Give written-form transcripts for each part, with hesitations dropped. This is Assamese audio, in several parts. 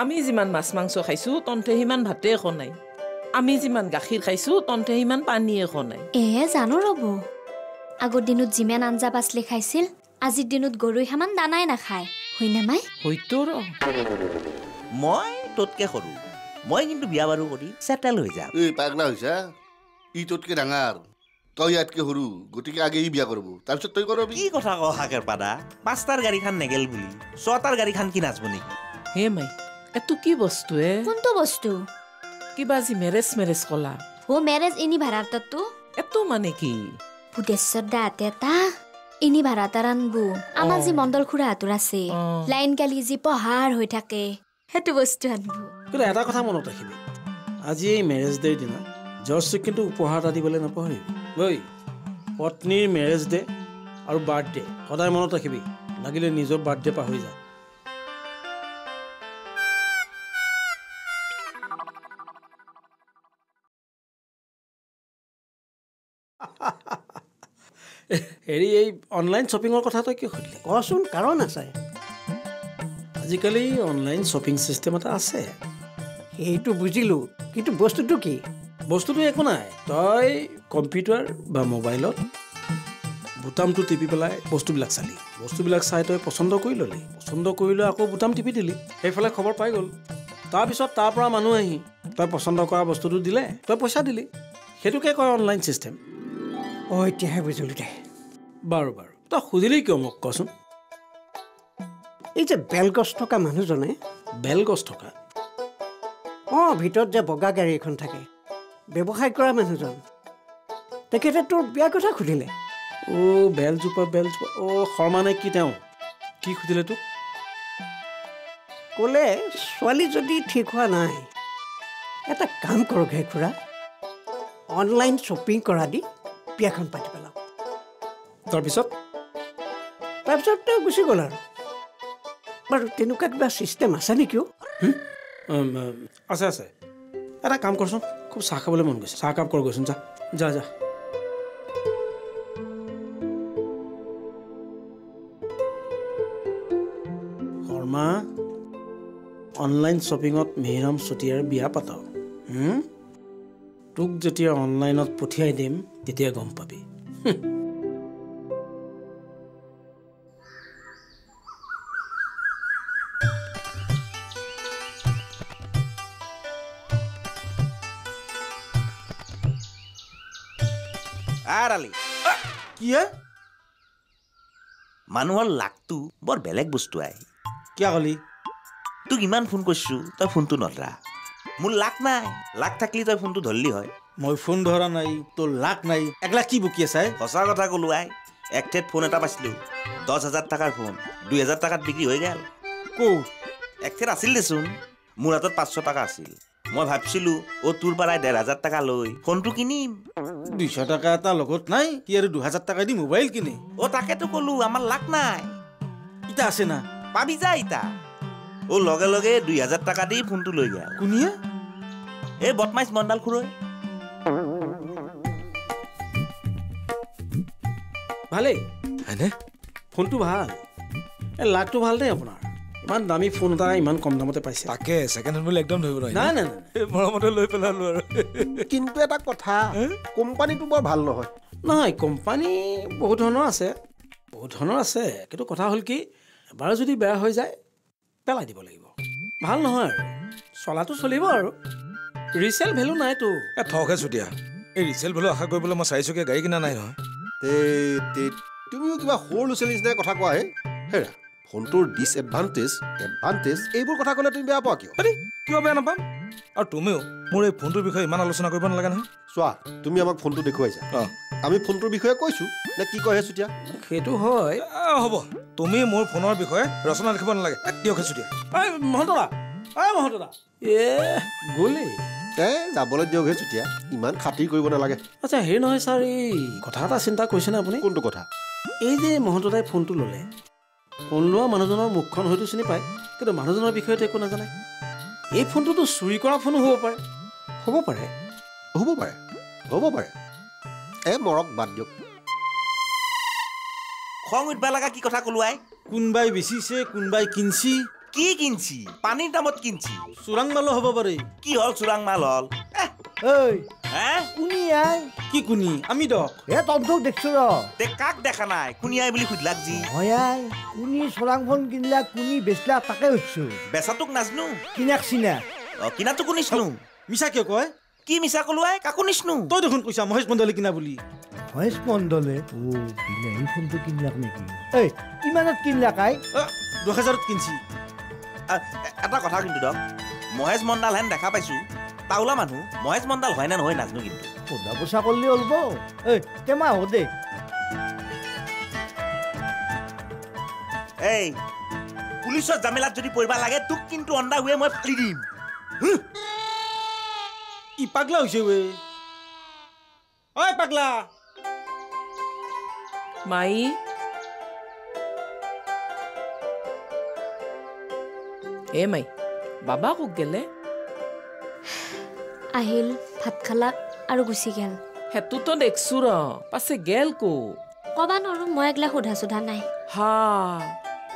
আমি যিমান মাছ মাংস খাইছো তন্তে সিমান ভাতে খোৱা নাই, আমি যিমান গাখীৰ খাইছো তন্তে সিমান পানীয়ে খোৱা নাই। এহে জানো ৰ'ব, আগৰ দিনত যিমান আঞ্জা বাছলে খাইছিল আজিৰ দিনত গৰুই সিমান দানাই নাখায়, হয়নে মাই? হয়তো ৰ। মই তোতকে সৰু, মই কিন্তু বিয়া বাৰু কৰি চেটেল হৈ যাম। এই পাগলা হৈছা, ই তোতকে ডাঙৰ, তই ইয়াতকে সৰু, গতিকে আগেই বিয়া কৰিব, তাৰপিছত তই কৰবি। কি কথা কও হাকেৰ পাদা, পাঁচটাৰ গাড়ীখন নেগেল বুলি ছটাৰ গাড়ীখন কি নাচব নেকি? হে মাই, এটো কি বস্তু হে? কোনটো বস্তু? কিবা যি মেৰেজ মেৰেজ কলা। অ মেৰেজ ইনি ভাৰাৰ তটো? এটো মানে কি? বুদেশ্বৰ দা তেতা ইনি ভাৰাতাৰ আনবু। আমাৰ যি মণ্ডল খুৰা হাতৰ আছে, লাইন কালি যি পহাৰ হৈ থাকে, হেতু বস্তু আনবু। কিন্তু এটা কথা মনত ৰাখিবি, আজি এই মেৰেজ ডেৰ দিনা জৰ্জ কিন্তু উপহাৰ এটা দিবলৈ নাপাহৰিবি। বৈ পত্নীৰ মেৰেজ ডে আৰু বাৰ্থডে সদায় মনত ৰাখিবি, লাগিলে নিজৰ বাৰ্থডে পাহৰি যা। হেৰি, এই অনলাইন শ্বপিঙৰ কথা তই কি সুধিলে কচোন, কাৰণ আছে আজিকালি অনলাইন শ্বপিং ছিষ্টেম এটা আছে। সেইটো বুজিলোঁ, কিন্তু বস্তুটো কি? বস্তুটো একো নাই, তই কম্পিউটাৰ বা মোবাইলত বুটামটো টিপি পেলাই বস্তুবিলাক চালি, বস্তুবিলাক চাই তই পচন্দ কৰি ল'লি, পচন্দ কৰি লৈ আকৌ বুটাম টিপি দিলি, সেইফালে খবৰ পাই গ'ল। তাৰপিছত তাৰ পৰা মানুহ আহি তই পচন্দ কৰা বস্তুটো দিলে, তই পইচা দিলি, সেইটোকে কয় অনলাইন ছিষ্টেম। অঁ এতিয়াহে বুজিলোঁ দে। বাৰু বাৰু তই সুধিলি কিয় মোক কচোন? এই যে বেলগছ থকা মানুহজনে, বেলগছ থকা অঁ ভিতৰত যে বগা গাড়ী এখন থাকে, ব্যৱসায় কৰা মানুহজন, তেখেতে তোৰ বিয়াৰ কথা সুধিলে। অঁ বেলজোপা বেলজোপা অঁ শৰ্মা নে কি তেওঁ? কি সুধিলে তোক? ক'লে ছোৱালী যদি ঠিক হোৱা নাই, এটা কাম কৰক হে খুৰা, অনলাইন শ্বপিং কৰা দি বিয়াখন পাতি পেলাওঁ। তাৰপিছত তেওঁ গুচি গ'ল আৰু। বাৰু তেনেকুৱা কিবা ছিষ্টেম আছে নেকি? আছে আছে, এটা কাম কৰচোন, খুব চাহ খাবলৈ মন গৈছে, চাহ কাপ কৰ গৈচোন, যা যা যা। শৰ্মা, অনলাইন শ্বপিঙত মেহৰাম চতিয়াৰ বিয়া পাতাওঁ। তোক যেতিয়া অনলাইনত পঠিয়াই দিম তেতিয়া গম পাবি। কি মানুহৰ লাগটো বৰ বেলেগ বস্তু আই। কিয় কলি? তোক ইমান ফোন কৰিছো, তই ফোনটো নধৰা। মোৰ লাগ নাই, লাগ থাকিলে তই ফোনটো ধৰিলি হয়। মই ফোন ধৰা নাই, তোৰ লাগ নাই, একলা কি বকি আছা? সঁচা কথা ক'লো আই, এক ঠেত ফোন এটা পাইছিলোঁ, 10,000 টকাৰ ফোন, 2,000 টকাত বিক্ৰী হৈ গ'ল। ক'ত? এক ঠেত আছিল দেচোন, মোৰ হাতত 500 টকা আছিল। মই ভাবিছিলোঁ অ' তোৰ পৰাই 1,500 টকা লৈ ফোনটো কিনিম। 200 টকা এটা লগত নাই, কি আৰু 2,000 টকা দি মোবাইল কিনে? অ' তাকেতো ক'লো, আমাৰ লাগ নাই। ইটা আছে না, পাবি যা ইটা। অ' লগে লগে 2,000 টকা দি ফোনটো লৈ গ'ল। কোনিয়া? এই বদমাইছ মণ্ডল খুৰৈ। ভালেই হয়নে? ফোনটো ভাল, এই লাগটো ভাল দেই আপোনাৰ। ইমান দামী ফোন এটা ইমান কম দামতে পাইছে। তাকে ছেকেণ্ড হেণ্ড বুলি একদম ধৰিব নোৱাৰি। নাই নাই নাই, মৰমতে লৈ পেলালোঁ আৰু। কিন্তু এটা কথা, কোম্পানীটো বৰ ভাল নহয়। নহয়, কোম্পানী বহুত ধৰণৰ আছে, বহুত ধৰণৰ আছে, কিন্তু কথা হ'ল কি, এবাৰ যদি বেয়া হৈ যায় পেলাই দিব লাগিব, ভাল নহয় আৰু। চলাটো চলিব আৰু, ৰিচেল ভেলু নাইতো। এ ঠগহে চুতীয়া, এই ৰিচেল ভেলু আশা কৰিবলৈ মই চাৰিচকীয়া গাড়ী কিনা নাই নহয়। তুমিও কিবা সৰু ল'ৰা ছোৱালী নিচিনাই কথা কোৱা হে। হেৰা, ফোনটোৰ ডিছএডভান্টেজ এডভান্টেজ এইবোৰ কথা ক'লে তুমি বেয়া পোৱা কিয়? কিয় বেয়া নাপাম? আৰু তুমিও মোৰ এই ফোনটোৰ বিষয়ে ইমান আলোচনা কৰিব নালাগে নহয়। চোৱা, তুমি আমাক ফোনটো দেখুৱাইছা, আমি ফোনটোৰ বিষয়ে কৈছোঁ নে কি কয় হে চুতীয়া? সেইটো হয়, হ'ব, তুমি মোৰ ফোনৰ বিষয়ে ৰচনা লিখিব নালাগে, দিয়ক হে চুতীয়া। মহন্তৰা, মহন্তৰা এ গ'লেই, যাবলৈ দিয়ক হে চুতীয়া, ইমান খাতিৰ কৰিব নালাগে। আচ্ছা হেৰি নহয় ছাৰ, এই কথা এটা চিন্তা কৰিছেনে আপুনি? কোনটো কথা? এই যে মহন্তৰাই ফোনটো ল'লে, ফোন লোৱা মানুহজনৰ মুখখন হয়তো চিনি পায়, কিন্তু মানুহজনৰ বিষয়ে একো নাজানে। এই ফোনটোতো চুৰি কৰা ফোনো হ'ব পাৰে। হ'ব পাৰে, হ'ব পাৰে, হ'ব পাৰে। এ মৰক বাদ দিয়ক। খং উঠিব লগা কি কথা ক'লো আই? কোনোবাই বেচিছে, কোনোবাই কিনিছে, কি কিনছি? পানির দামত কিনছি। সুরাং মাল হব পারে। কি হল সুরাং মাল হল? আমি কাক দেখা নাই, কুনি আই বুলি খুদ লাগজি। কুনি সুরাং ফোন কিনলা, কুনি বেচলা তাকে হইছো। বেচাতুক নাজনু, কিনাক চিনা। কিনাতো কুনি শুনু। মিছা কিয় কয়? কি মিছা কলো আই? কাকু নিছনু। তই দেখুন কইছা মহেশ মণ্ডলে কিনা বুলি। মহেশ মণ্ডলে? ও বিলাহী ফোনটো কিনলাক নেকি? এই কিমানত কিনলাক আই? 2000ত কিনছি। এটা কথা কিন্তু দক, মহেশ মণ্ডল হেন দেখা পাইছো। তাওলা মানুহ মহেশ মণ্ডল হয় না নহয় নাজনো, কিন্তু সোধা পোছা করলে অলব। এই তেমা হদে, এই পুলিশৰ জামেলাত যদি পৰিবা লাগে তোক কিন্তু অন্দা হুৱে মই ফালি দিম। ই পাগলা হইছে ৱে। ওই পাগলা মাই, এ মাই বাবা কো গেলে? আহিল, ভাত খালাক আৰু গুচি গেল। হেতু তো দেখছো ৰ, পাছে গেল কো? কবা নৰো, মই একলা সোধা সোধা নাই। হা,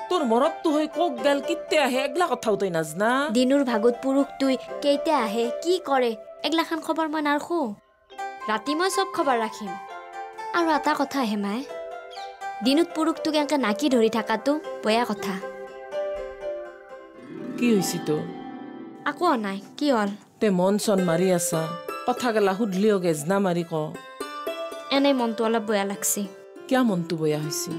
তোৰ মৰতটো হৈ কক গেল? কিতে আহে একলা কথাও তই নাজনা? দিনৰ ভাগত পুৰুষ তুই কেইতে আহে, কি কৰে, একলাখান খবৰ মই নাৰখো। ৰাতি মই চব খবৰ ৰাখিম। আৰু এটা কথা আহে মাই, দিনত পুৰুষটোক এনেকৈ নাকি ধৰি থকাটো বেয়া কথা। কি হৈছে তো? আকৌ নাই, কি হ'ল? মন চন মাৰি আছা, কথা গেলা সুধলিও গেজ না মাৰি ক। এনে মনটো অলপ বেয়া লাগছে। কিয় মনটো বেয়া হৈছে?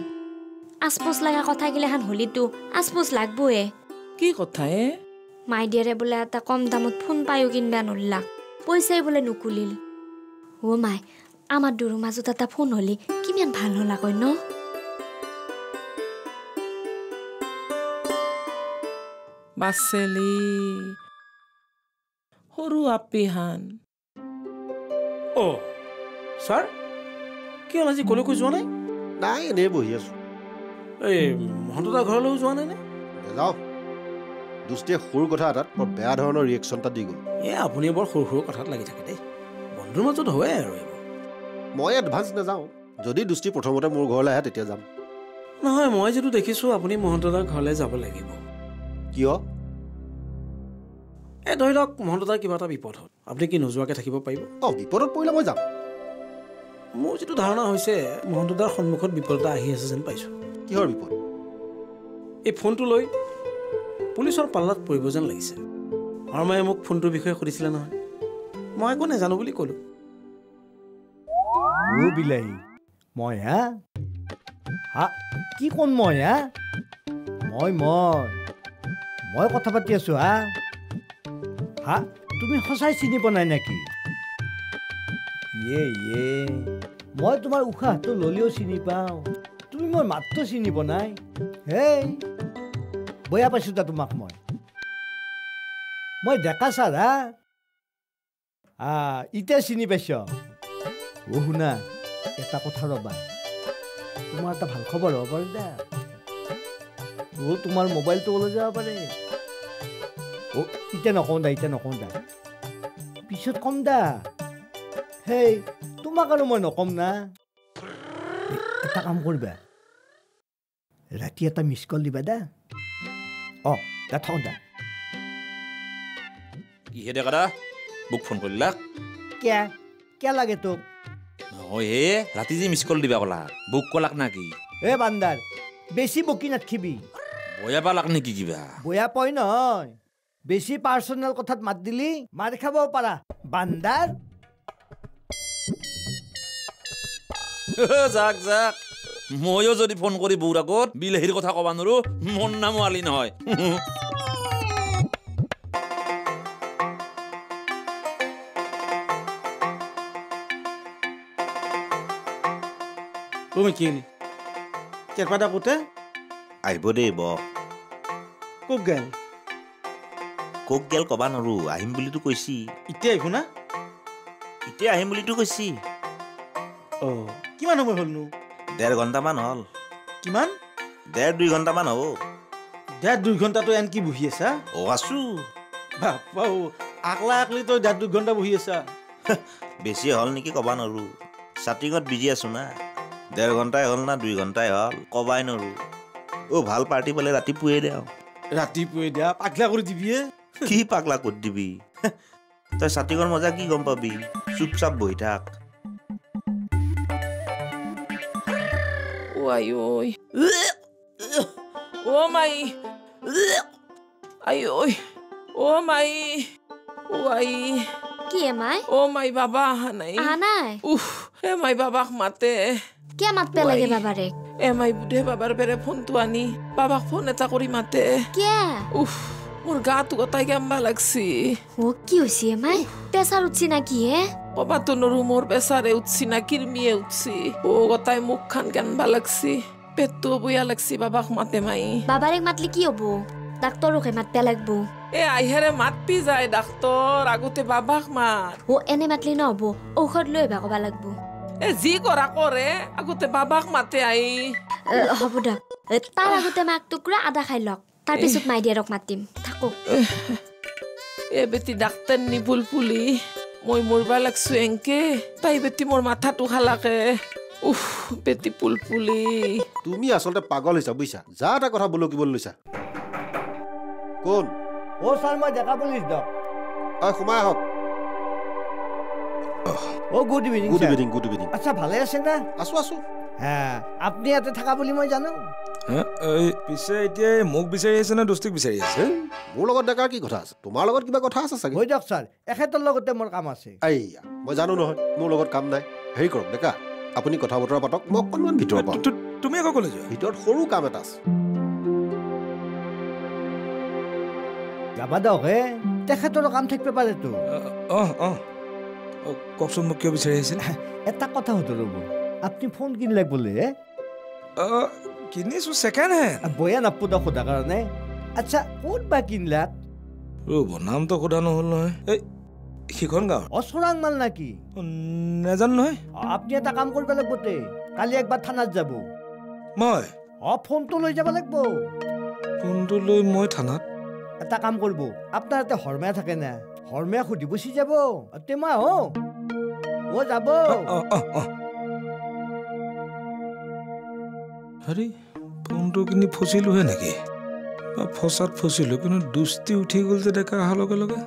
আচপোচ লাগা কথা গিলাখান হলিতো আচপোচ লাগবয়ে। কি কথা এ? মাই দিয়াৰে বোলে এটা কম দামত ফোন পায়ো কিনবা নৰলাক, পইচাই বোলে নুকুলিল। অ মাই, আমাৰ দুৰো মাজত এটা ফোন হলি কিমান ভাল হলা কই ন? বাছেলি সৰু আপিহান। অ ছাৰ, কি হ'ল আজি কলৈকো যোৱা নাই? নাই, এনেই বহি আছো। এই মহন্তদাৰ ঘৰলৈও যোৱা নাই নে? যাওক, দুষ্টিয়ে সৰু কথা এটাত বৰ বেয়া ধৰণৰ ৰিয়েকশ্যন এটা দি গ'ল। আপুনি বৰ সৰু সৰু কথাত লাগি থাকে দেই, বন্ধুৰ মাজত হয় আৰু এইবোৰ। মই এডভান্স নাযাওঁ, যদি দুষ্টি প্ৰথমতে মোৰ ঘৰলৈ আহে তেতিয়া যাম। নহয়, মই যিটো দেখিছোঁ আপুনি মহন্তদাৰ ঘৰলৈ যাব লাগিব। কিয়? এই ধৰি লওক মহন্তদাৰ কিবা এটা বিপদ হ'ল, আপুনি কি নোযোৱাকৈ থাকিব পাৰিব? অঁ, বিপদত পৰিলে মই যাম। মোৰ যিটো ধাৰণা হৈছে মহন্তদাৰ সন্মুখত বিপদ এটা আহি আছে যেন পাইছোঁ। কিহৰ বিপদ? এই ফোনটো লৈ পুলিচৰ পাল্লাত পৰিব যেন লাগিছে। শৰ্মাই মোক ফোনটোৰ বিষয়ে সুধিছিলে নহয়, মই একো নাজানো বুলি ক'লোঁ। মোৰ বিলাহী মই হা কি কোন মই হা মই মই মই কথা পাতি আছোঁ হা হা তুমি সঁচাই চিনি পোৱা নাই নেকি? মই তোমাৰ উশাহটো ল'লেও চিনি পাওঁ, তুমি মোৰ মাতটো চিনি পোৱা নাই। হেই বেয়া পাইছোঁ তা তোমাক। মই ডেকা ছাৰ হা হা এতিয়া চিনি পাইছ। অ' শুনা, এটা কথা ৰ'বা, তোমাৰ এটা ভাল খবৰ হ'ব পাৰে দা। অ' তোমাৰ মোবাইলটো ওলাই যাব পাৰে। অ' এতিয়া নকওঁ দা, এতিয়া নকওঁ দা, পিছত কম দা। হেই তোমাক আৰু মই নকম না। এটা কাম কৰিবা, ৰাতি এটা মিছ কল দিবা দা। অঁ দা, থওঁ দা। কিহে দেখা দা মোক ফোন কৰিলা? কিয় কিয় লাগে তোক? নহয় হে, ৰাতি যে মিছ কল দিবা ক'লা, বুক ক'লাক নাকি? এ বান্দাৰ, বেছি বকি নাথকিবি। বয়া পালাক নেকি কিবা? বয়া পই নহয়, বেছি পাৰ্চনেল কথাত মাত দিলি মাৰ খাব পাৰা বান্দাৰ। যাক যাক, ময়ো যদি ফোন কৰি বৌৰ আগত বিলাহীৰ কথা ক'ব নোৱাৰো, মোৰ নামো আলি নহয়। তুমি কি কেৰপাদা পুতে আহিব দেই বক। কোক গেল? কোক গেল কবা নৰো, আহিম বুলিতো কৈছি। এতিয়া আহিব না? এতিয়া আহিম বুলিতো কৈছি। অ কিমান সময় হ'লনো? 1.5 ঘণ্টামান হ'ল। কিমান? 1.5-2 ঘণ্টামান হ'ব। 1.5-2 ঘণ্টাটো এন কি বহি আছা? অ আছো। বাপা ও, আকলা আকলি তই 1.5-2 ঘণ্টা বহি আছা? বেছি হ'ল নেকি কবা নৰো, চাটিঙত বিজি আছো না। 1.5 ঘণ্টাই হ'ল না 2 ঘণ্টাই হ'ল কবাই নৰো। অ' ভাল পাৰ্টি পালে ৰাতি পুৱে দে। ৰাতিপুৱা দিয়া পাগলা কৰি দিবি। কি পাগলা কৰি দিবি? তই ছাতিকৰ মজা কি গম পাবি? চুপচাপ বহি থাক। ওয়াই ওই ও মাই আই ওই ও মাই ওয়াই কি মাই ও মাই বাবা আহা নাই আহা নাই। উফ এ মাই বাবাক মাতে। কে মাতবে লাগে বাবারে? এ মাই বুধে বাবার বেরে ফোনটো আনি বাবাক ফোন এটা কৰি মাতে। কে? উফ মোর গা তো গতাই গাম্বা লাগছি। ও কি হইছে মাই? পেছার উঠছি নাকি? হে বাবা তো নরু মোর পেছারে উঠছি না কিরমিয়ে উঠছি। ও গতাই মুখ খান গাম্বা লাগছি, পেটটো বইয়া লাগছি। বাবাক মাতে মাই। বাবারে মাতলে কি হবো? ডাক্তরকে মাততে লাগবো। এ আইহেরে মাতপি যায় ডাক্তর, আগতে বাবাক মাত। ও এনে মাতলি নহব, ঔষধ লৈ আহিবা কবা লাগবো। এ যি কৰা কৰে আগতে বাবাক মাতে। আই হব দা, তাৰ আগতে মাক টুকুৰা আদা খাই লওক, তাৰ পিছত মাই দিয়াৰক মাতিম। থাকক এ বেটি ডাক্তৰ নি বুলপুলি মই মৰবা লাগছো এনকে। তাই বেটি মোৰ মাথাটো খালাকে। উফ বেটি বুলপুলি তুমি আসলে পাগল হৈছা বুইছা? যা এটা কথা বলো কি বল লৈছা। কোন? ও স্যার মই দেখা পুলিশ দক। আই সোমাই আহক। ও good evening. Good evening. Good evening. আচ্ছা ভালে আছেন না? আসু আসু। হ্যাঁ আপনি এতে থাকা বলি মই জানো। হ্যাঁ এই পিছে এতিয়া মোক বিচাৰি আছে না দস্তিক বিচাৰি আছে? মোৰ লগত দেখা কি কথা আছে? তোমাৰ লগত কিবা কথা আছে চাগে? হৈ যাক স্যাৰ, এখেতৰ লগতে মোৰ কাম আছে। আইয়া মই জানো নহয় মোৰ লগত কাম নাই। হেৰি কৰক দেখা, আপুনি কথা বতৰা পাতক, মই অকণমান ভিতৰত পাওঁ। তুমি আকৌ কলেজ যোৱা? ভিতৰত সৰু কাম এটা আছে। যাবা দক হে, তেখেতৰ কাম থাকিব পাৰেতো। অহ অহ কপচন মোক কিয় বিচাৰি আহিছিল? এটা কথা সুধো ৰ'ব, আপুনি ফোন কিনিলে বোলে? কিনিছো ছেকেণ্ড হেণ্ড। বয়া নাপো দক সোধা কাৰণে। আচ্ছা ক'ত বা কিনিলা? ৰ'ব নামটো সোধা নহ'ল নহয়। এই সিখন গাঁৱত অচৰাংমাল নাকি? নাজানো নহয়। আপুনি এটা কাম কৰিব লাগিব, কালি একবাৰ থানাত যাব। মই? অ ফোনটো লৈ যাব লাগিব। ফোনটো লৈ মই থানাত? এটা কাম করব, আপনার হাতে হরমায়া থাকে না, হরমায়া খুঁটি বসি যাব। তেমা হো ও যাব। আরে ফোনটো কিনি ফসিল হয় নাকি? ফসাত ফসিল কিন্তু দুষ্টি উঠি গেল যে দেখা অহার লগে।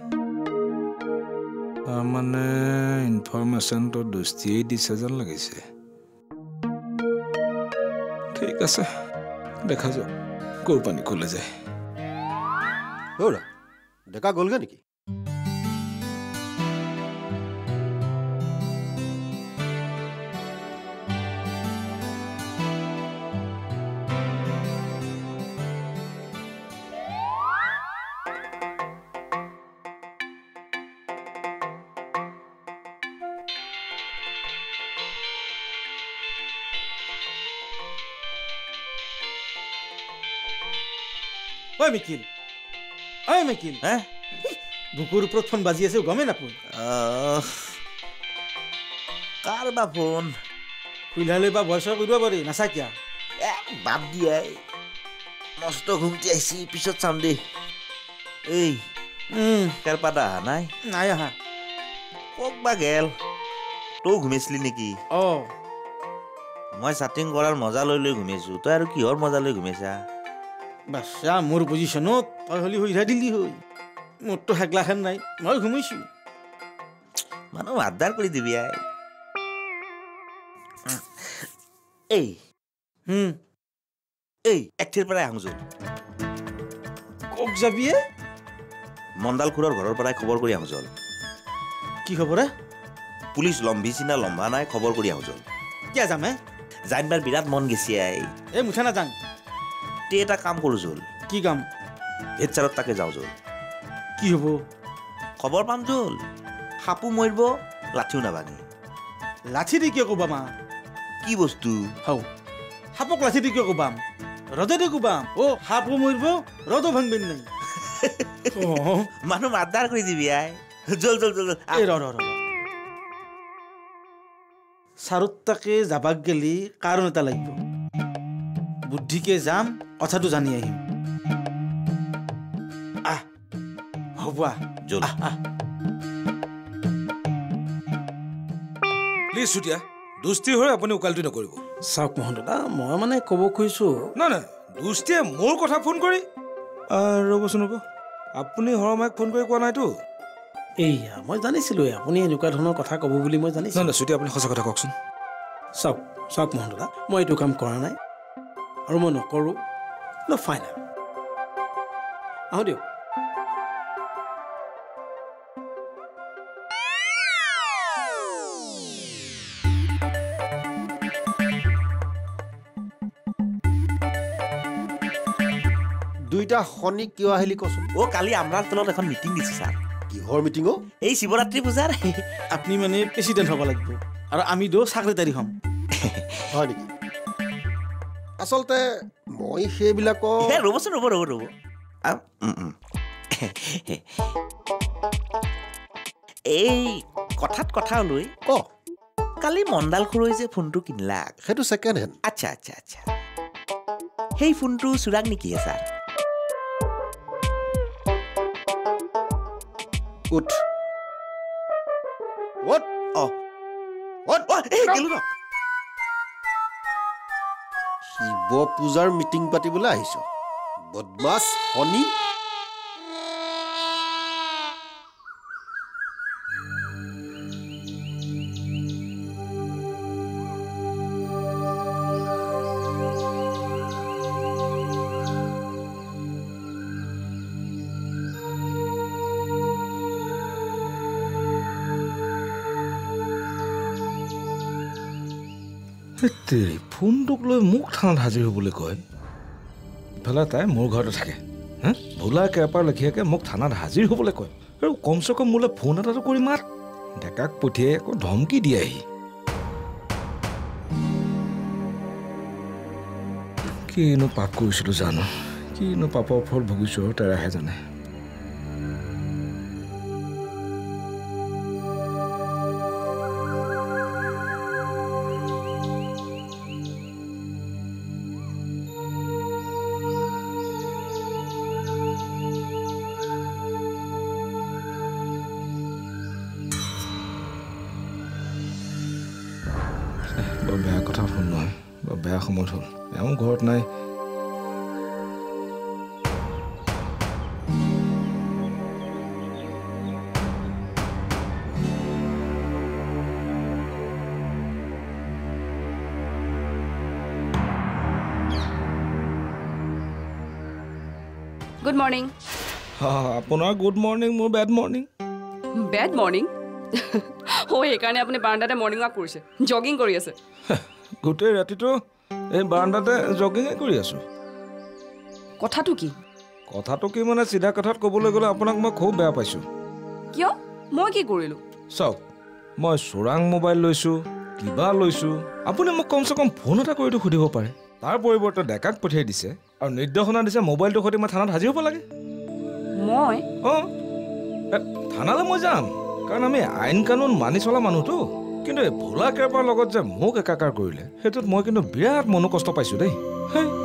তার মানে ইনফরমেশন তো দুষ্টিয়ে দিছে যেন লাগিছে। ঠিক আছে দেখা যাক কোর পানি খুলে যায়। দেখা গলগে নেকি? ঐ মিকিল, বুকুৰ ওপৰত ফোন বাজি আছে গমে নাপোন। কাৰ বা ফোন? খুলিলে বা বয়সৰ কৰিব পাৰি নাচা কিয়া? বাপ দিয়াই মস্ত ঘুমটি আহিছি, পিছত চাম দে। এই কেৰপাতা অহা নাই? নাই অহা। ক'ক বা গেল? তই ঘুমাইছিলি নেকি? অ মই চাটিং কৰাৰ মজা লৈ লৈ ঘুমাইছো, তই আৰু কিহৰ মজা লৈ ঘুমাইছা? বাচ্চা মোৰ পজিশ্যনত তই হলি হৈ দিলি হৈ। মোৰতো হাগলাখান নাই, মই ঘুমাইছো। মানুহ আড্ডাৰ কৰি দিবি। এই এই এঠিৰ পৰাই আহোঁচোন। ক'ক যাবি? মণ্ডাল খুৰাৰ ঘৰৰ পৰাই খবৰ কৰি আহোঁচোন। কি খবৰে? পুলিচ লম্ভিছি না লম্বা নাই খবৰ কৰি আহোঁচোন। কিয় যাম হে? জানিবাৰ বিৰাট মন গেছি। এই মুঠা নাযাওঁ। তুই এটা কাম কৰো জোল। কি কাম? হেড ছাৰত তাকে যাওঁ জোল। কি হব? খবৰ পাম জোল। সাপো মৰিব লাঠিও নাবানি। লাঠি দি কিয় কোবাম? কি বস্তু? হও সাপক লাঠি দি কিয় কোবাম? ৰদে দি কোবাম। অ সাপো মৰিব ৰদো ভাঙিব নাই। মানুহ আড্ডাৰ কৰি দিবি। আই জোল জোল জোল। এই ৰ ৰ ছাৰত তাকে যাবাক গেলি কাৰণ এটা লাগিব। বুদ্ধিকে যাম, কথাটো জানি আহিম। আহ হ'ব জল। প্লিজ চুতিয়া দুষ্টি হৈ আপুনি উকালটো নকৰিব। চাওক মহন্ত দা মই মানে ক'ব খুজিছো। নাই নাই দুষ্টিয়ে মোৰ কথা ফোন কৰি ৰ'বচোন ৰ'ব, আপুনি শৰ্মাক ফোন কৰি কোৱা নাইতো? এইয়া মই জানিছিলোঁ আপুনি এনেকুৱা ধৰণৰ কথা ক'ব বুলি, মই জানিছিলোঁ। নহয় চুটি, আপুনি সঁচা কথা কওকচোন। চাওক চাওক মহন্ত দা, মই এইটো কাম কৰা নাই আৰু মই নকৰোঁ। ন ফাইনেল আহোঁ দিয়ক। দুইটা শনি কিয় আহিলি কচোন? অ কালি আমৰাৰ তলত এখন মিটিং দিছে ছাৰ। কিহৰ মিটিং? অ এই শিৱৰাত্ৰি পূজাৰ। আপুনি মানে প্ৰেচিডেণ্ট হ'ব লাগিব আৰু আমি দু চাকৰিটাৰী হ'ম। হয় নেকি? আচলতে মই সেইবিলাক ৰ'বচোন, ৰ'ব ৰ'ব ৰ'ব। এই কথাত কথা লৈ ক, কালি মণ্ডাল খুৰাই যে ফোনটো কিনিলাক সেইটো ছেকেণ্ড হেণ্ড? আচ্ছা আচ্ছা আচ্ছা। সেই ফোনটো চোৰাং নেকি ছাৰ? উঠ ওঠ। শিৱ পূজাৰ মিটিং পাতিবলৈ আহিছ বদমাছ শনি। ফোনটোক লৈ মোক থানাত হাজিৰ হ'বলৈ কয়, ইফালে তাই মোৰ ঘৰতে থাকে। হা ভোলা কেৰপাৰ লেখীয়াকৈ মোক থানাত হাজিৰ হ'বলৈ কয় আৰু কমচে কম মোলৈ ফোন এটাটো কৰি মাত। ডেকাক পঠিয়াই আকৌ ধমকি দি আহি কিনো পাপ কৰিছিলোঁ জানো, কিনো পাপৰ ফল ভুগিছোঁ আৰু তাইহে জানে। বৰ বেয়া কথা, ফোন নহয় বৰ বেয়া সময়ত হ'ল। এওঁ ঘৰত নাই। Good morning. আপোনাৰ গুড মৰ্ণিং, মোৰ বেড মৰ্ণিং। Bad morning? অঁ সেইকাৰণে আপুনি বাৰাণ্ডাতে মৰ্ণিং ৱাক কৰিছে, জগিং কৰি আছে? গোটেই ৰাতিটো এই বাৰাণ্ডাতে জগিঙে কৰি আছোঁ। কথাটো কি? কথাটো কি মানে চিধা কথাত ক'বলৈ গ'লে আপোনাক মই খুব বেয়া পাইছোঁ। কিয়? মই কি কৰিলোঁ? চাওক মই চোৰাং মোবাইল লৈছোঁ, কিবা লৈছোঁ, আপুনি মোক কমচে কম ফোন এটা কৰিতো সুধিব পাৰে। তাৰ পৰিৱৰ্তে ডেকাক পঠিয়াই দিছে আৰু নিৰ্দেশনা দিছে মোবাইলটোৰ সৈতে মই থানাত হাজিৰ হ'ব লাগে। মই অঁ থানালৈ মই যাম, কাৰণ আমি আইন কানুন মানি চলা মানুহতো। কিন্তু ভোলা কেৰপাৰ লগত যে মোক একাকাৰ কৰিলে সেইটোত মই কিন্তু বিৰাট মনোকষ্ট পাইছোঁ দেই।